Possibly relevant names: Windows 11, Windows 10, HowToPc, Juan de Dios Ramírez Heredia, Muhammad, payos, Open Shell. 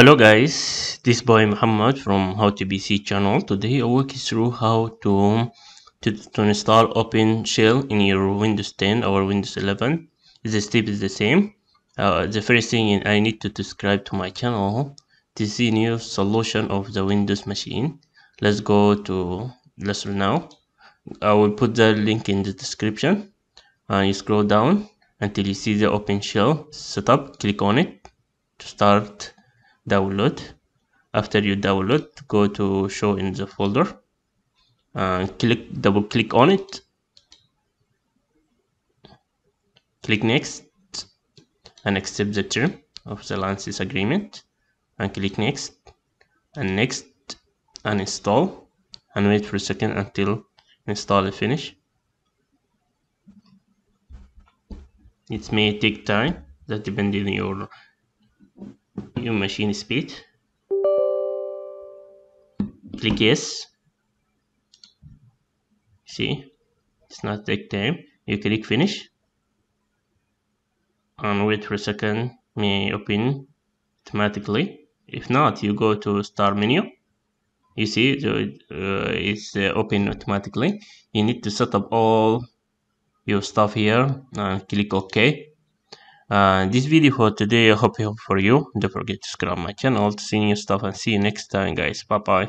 Hello guys, this is boy Muhammad from How to PC channel. Today I walk you through how to install Open Shell in your Windows 10 or Windows 11. The step is the same. The first thing I need to subscribe to my channel to see new solution of the Windows machine. Let's go to lesson now. I will put the link in the description. You scroll down until you see the Open Shell setup. Click on it to start download. After you download, go to show in the folder and double click on it. Click next and accept the term of the license agreement and click next and install, and wait for a second until install is finished. It may take time, that depends on your machine speed. Click yes. See, it's not take time. You click finish and wait for a second, may open automatically. If not, you go to start menu. You see it's open automatically. You need to set up all your stuff here and click OK. This video for today, I hope helpful for you. Don't forget to subscribe my channel to see new stuff, and see you next time guys. Bye bye.